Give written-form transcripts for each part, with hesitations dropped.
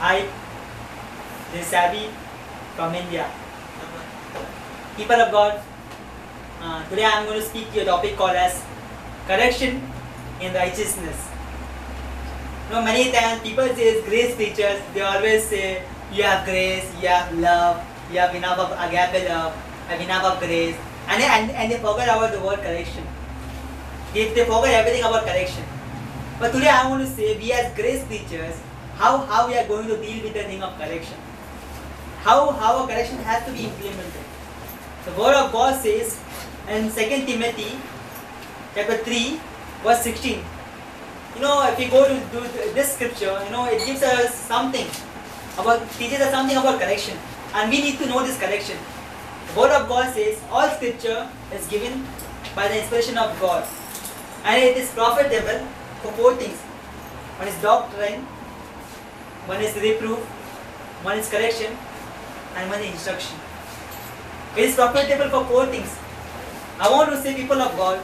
Hi, this is Saby from India. People of God, today I am going to speak to a topic called as correction in righteousness. Now, many times people say grace preachers, they always say you have grace, you have love, you have enough of agape love, you have enough of grace, and they forget about the word correction. They forget everything about correction. But today I want to say, we as grace preachers, how we are going to deal with the thing of correction. How a correction has to be implemented. The word of God says in 2 Timothy chapter 3 verse 16. You know, if we go to this scripture, you know, it gives us something about, teaches us something about correction. And we need to know this correction. The word of God says, all scripture is given by the inspiration of God, and it is profitable for four things. One is doctrine, one is reproof, one is correction, and one is instruction. It is profitable for four things. I want to say, people of God,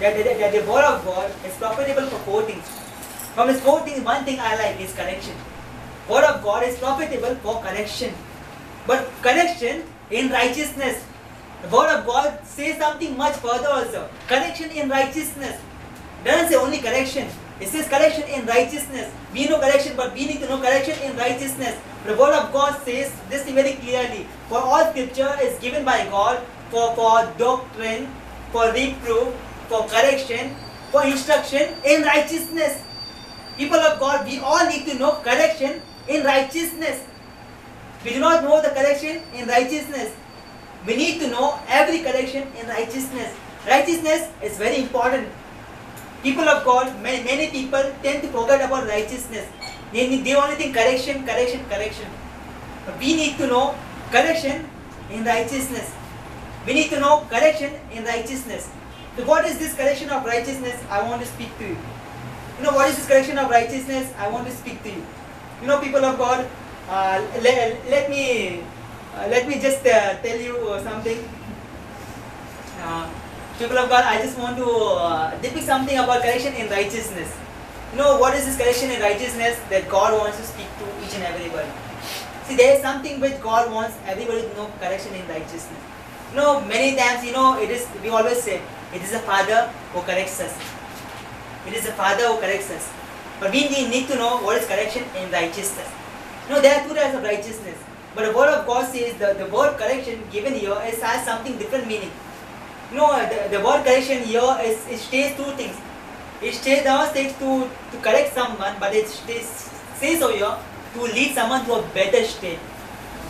that the word of God is profitable for four things. From these four things, one thing I like is correction. Word of God is profitable for correction. But correction in righteousness. The word of God says something much further also. Correction in righteousness. It doesn't say only correction. It says correction in righteousness. We know correction, but we need to know correction in righteousness. The word of God says this very clearly. For all scripture is given by God for doctrine, for reproof, for correction, for instruction in righteousness. People of God, we all need to know correction in righteousness. We do not know the correction in righteousness. We need to know every correction in righteousness. Righteousness is very important. People of God, many people tend to forget about righteousness. They only think correction, correction, correction. But we need to know correction in righteousness. We need to know correction in righteousness. So what is this correction of righteousness? I want to speak to you. You know, what is this correction of righteousness? I want to speak to you. You know, people of God, let me just tell you something. People of God, I just want to depict something about correction in righteousness. You know, what is this correction in righteousness that God wants to speak to each and everybody? See, there is something which God wants everybody to know, correction in righteousness. You know, many times, you know, it is, we always say, it is a father who corrects us. It is a father who corrects us. But we need to know what is correction in righteousness. You know, there are two types of righteousness. But the word of God says the word correction given here has something different meaning. No, the word correction here is, it states two things. It states to correct someone, but it says over here to lead someone to a better state,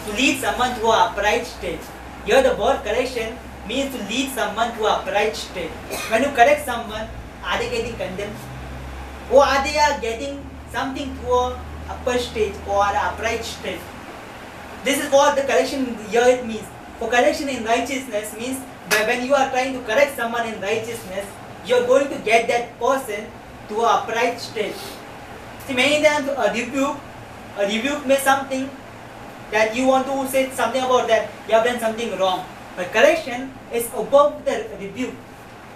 to lead someone to an upright state. Here the word correction means to lead someone to an upright state. When you correct someone, are they getting condemned? Or are they getting something to an upper stage or an upright state? This is what the correction here it means. For correction in righteousness means that when you are trying to correct someone in righteousness, you are going to get that person to an upright state. See, many times a rebuke means something that you want to say something about that you have done something wrong. But correction is above the rebuke.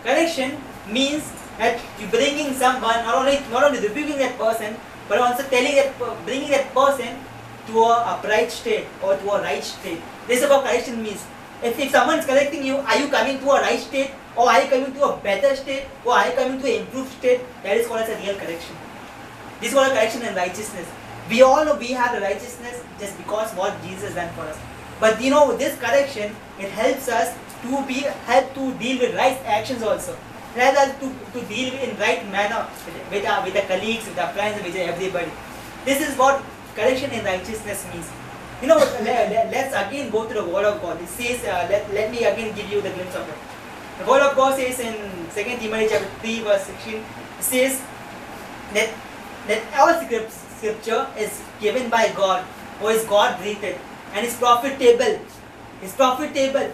Correction means that you bringing someone, not only rebuking that person, but also telling that, bringing that person to an upright state or to a right state. This is what correction means. If someone is correcting you, are you coming to a right state, or are you coming to a better state, or are you coming to an improved state? That is called as a real correction. This is called a correction in righteousness. We all know we have the righteousness just because what Jesus done for us. But you know, this correction, it helps us to be, help to deal with right actions also. Rather to deal in right manner with our colleagues, with our friends, with everybody. This is what correction in righteousness means. You know, let's again go to the word of God. It says, let me again give you the glimpse of it. The word of God says in 2 Timothy chapter 3 verse 16, it says that all scripture is given by God, or is God breathed, and is profitable. It's profitable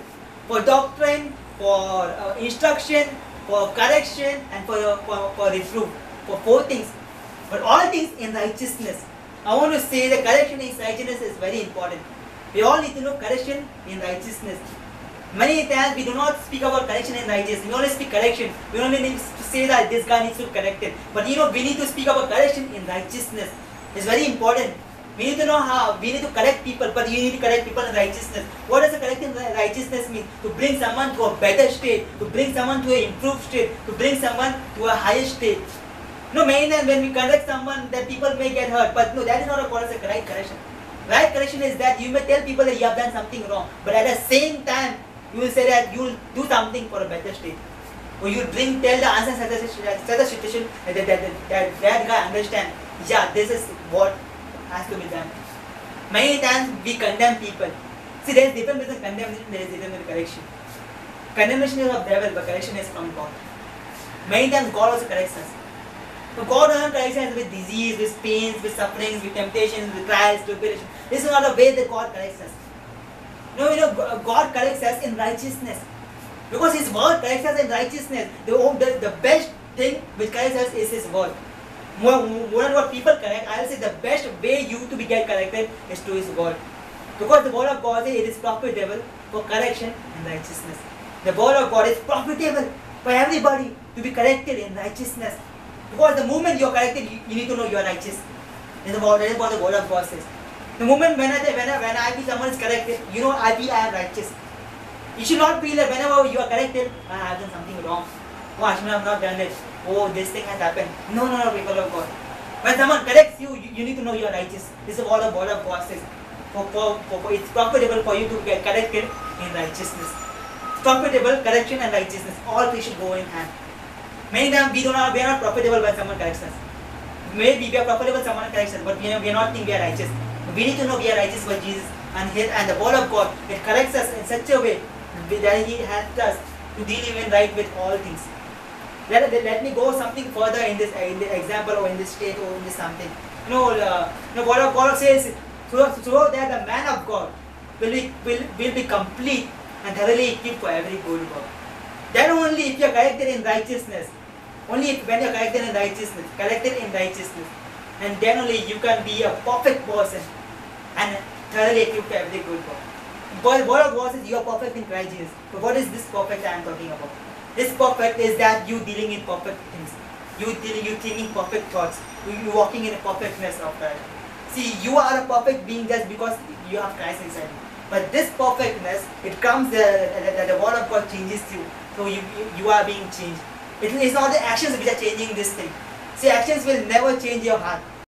for doctrine, for instruction, for correction, and for reproof. For four things. But all things in righteousness. I want to say that correction in righteousness is very important. We all need to know correction in righteousness. Many times we do not speak about correction in righteousness. We only speak correction. We only need to say that this guy needs to be corrected. But you know, we need to speak about correction in righteousness. It's very important. We need to know how. We need to correct people, but you need to correct people in righteousness. What does correcting righteousness mean? To bring someone to a better state, to bring someone to an improved state, to bring someone to a higher state. No, many times when we correct someone, that people may get hurt, but no, that is not a cause of right correction. Right correction is that you may tell people that you have done something wrong, but at the same time, you will say that you will do something for a better state. Or you will tell the answer such a situation that guy understand, yeah, this is what has to be done. Many times we condemn people. See, there is different between condemnation and there is different between correction. Condemnation is of devil, but correction is from God. Many times God also corrects us. So God doesn't correct us with disease, with pains, with sufferings, with temptations, with trials, tribulation. This is not the way that God corrects us. No, you know, God corrects us in righteousness. Because His word corrects us in righteousness. The best thing which corrects us is His word. More than what people correct, I will say the best way you to be get corrected is through His word. Because the word of God says it is profitable for correction and righteousness. The word of God is profitable for everybody to be corrected in righteousness. Because the moment you are corrected, you need to know you are righteous. That is what the word of God says. The moment when I feel someone is corrected, you know I am righteous. You should not feel that whenever you are corrected, I have done something wrong. Oh, I should have not done it. Oh, this thing has happened. No, people of God. When someone corrects you, you need to know you are righteous. This is all the word of God says. It's profitable for you to get corrected in righteousness. Profitable, correction and righteousness. All three should go in hand. Many times we are not profitable when someone corrects us. Maybe we are profitable when someone corrects us, but we are not think we are righteous. We need to know we are righteous for Jesus and the word of God. It corrects us in such a way that He helps us to deal even right with all things. Let me go something further in this example or in this state or in this something. You know what the Word of God says, so that the man of God will be complete and thoroughly equipped for every good work. That only if you are corrected in righteousness. Only when you are corrected in righteousness. And then only you can be a perfect person and thoroughly equipped for every good work. But the Word of God says you are perfect in Christ Jesus. But what is this perfect I am talking about? This perfect is that you dealing in perfect things. You thinking perfect thoughts. You walking in a perfectness of Christ. See, you are a perfect being just because you have Christ inside you. But this perfectness, it comes that the word of God changes you. So you are being changed. It is not the actions which are changing this thing. See, actions will never change your heart.